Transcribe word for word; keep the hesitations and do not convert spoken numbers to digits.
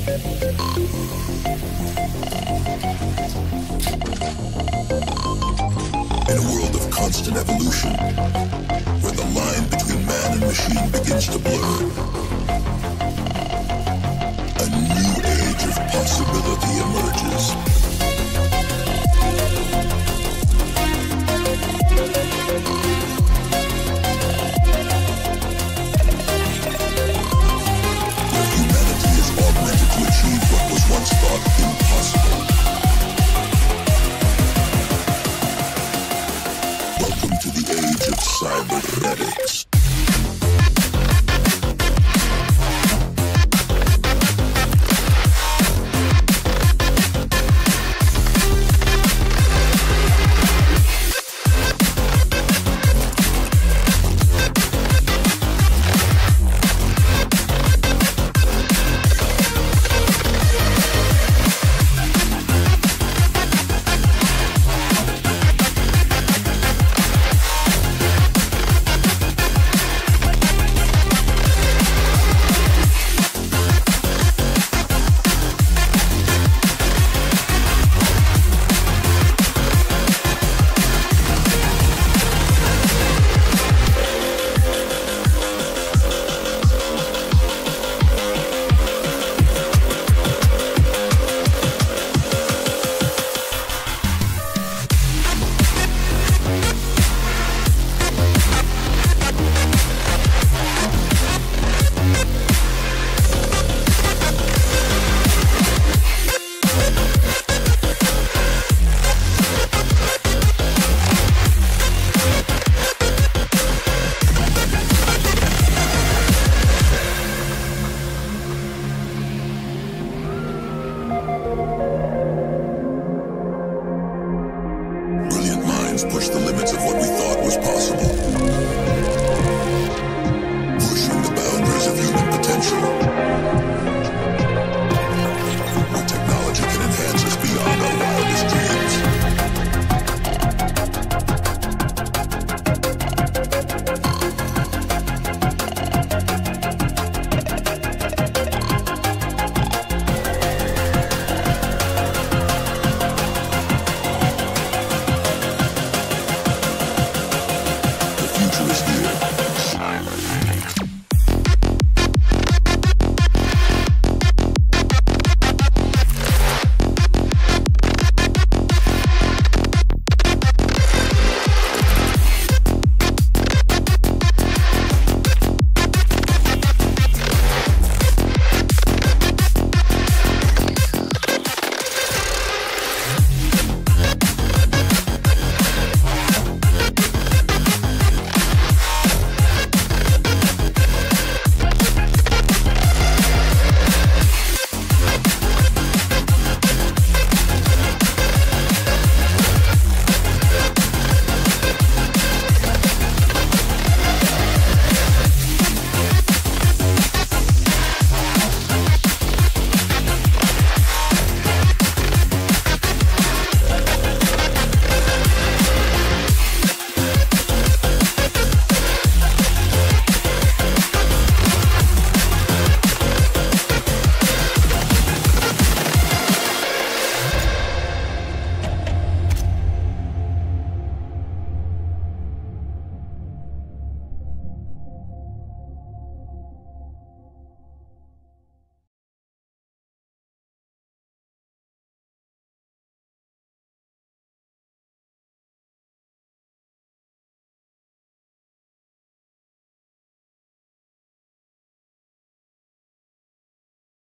In a world of constant evolution, where the line between man and machine begins to blur, a new age of possibility emerges.